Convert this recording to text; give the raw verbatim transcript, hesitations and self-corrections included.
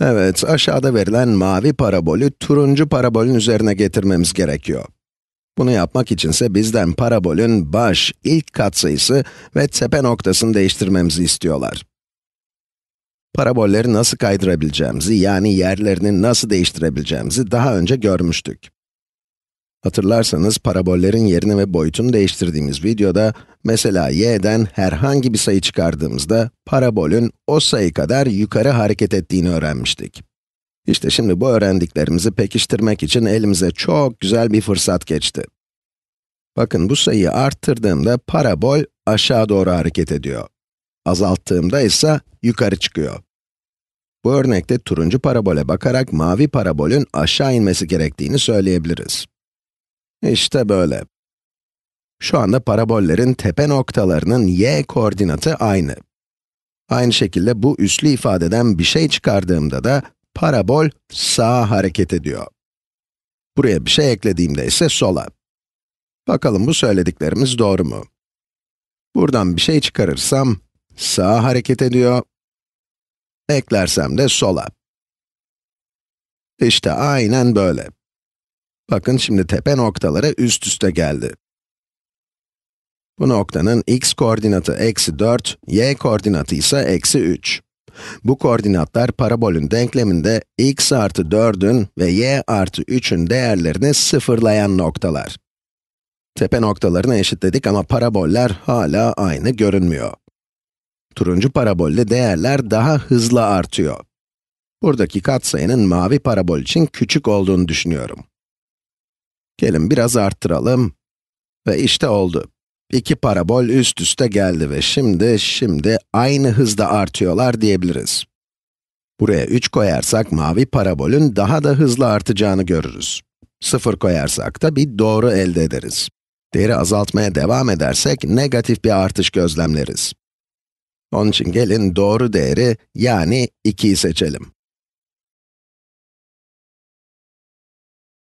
Evet, aşağıda verilen mavi parabolü turuncu parabolün üzerine getirmemiz gerekiyor. Bunu yapmak içinse bizden parabolün baş, ilk katsayısı ve tepe noktasını değiştirmemizi istiyorlar. Parabolleri nasıl kaydırabileceğimizi, yani yerlerini nasıl değiştirebileceğimizi daha önce görmüştük. Hatırlarsanız parabollerin yerini ve boyutunu değiştirdiğimiz videoda, mesela y'den herhangi bir sayı çıkardığımızda parabolün o sayı kadar yukarı hareket ettiğini öğrenmiştik. İşte şimdi bu öğrendiklerimizi pekiştirmek için elimize çok güzel bir fırsat geçti. Bakın, bu sayıyı arttırdığımda parabol aşağı doğru hareket ediyor. Azalttığımda ise yukarı çıkıyor. Bu örnekte turuncu parabole bakarak mavi parabolün aşağı inmesi gerektiğini söyleyebiliriz. İşte böyle. Şu anda parabollerin tepe noktalarının y koordinatı aynı. Aynı şekilde bu üslü ifadeden bir şey çıkardığımda da parabol sağa hareket ediyor. Buraya bir şey eklediğimde ise sola. Bakalım bu söylediklerimiz doğru mu? Buradan bir şey çıkarırsam sağa hareket ediyor. Eklersem de sola. İşte aynen böyle. Bakın, şimdi tepe noktaları üst üste geldi. Bu noktanın x koordinatı eksi dört, y koordinatı ise eksi üç. Bu koordinatlar parabolün denkleminde x artı dördün ve y artı üçün değerlerini sıfırlayan noktalar. Tepe noktalarını eşitledik ama paraboller hala aynı görünmüyor. Turuncu parabolle değerler daha hızlı artıyor. Buradaki katsayının mavi parabol için küçük olduğunu düşünüyorum. Gelin biraz arttıralım ve işte oldu. İki parabol üst üste geldi ve şimdi, şimdi aynı hızda artıyorlar diyebiliriz. Buraya üç koyarsak mavi parabolün daha da hızlı artacağını görürüz. sıfır koyarsak da bir doğru elde ederiz. Değeri azaltmaya devam edersek negatif bir artış gözlemleriz. Onun için gelin doğru değeri, yani ikiyi seçelim.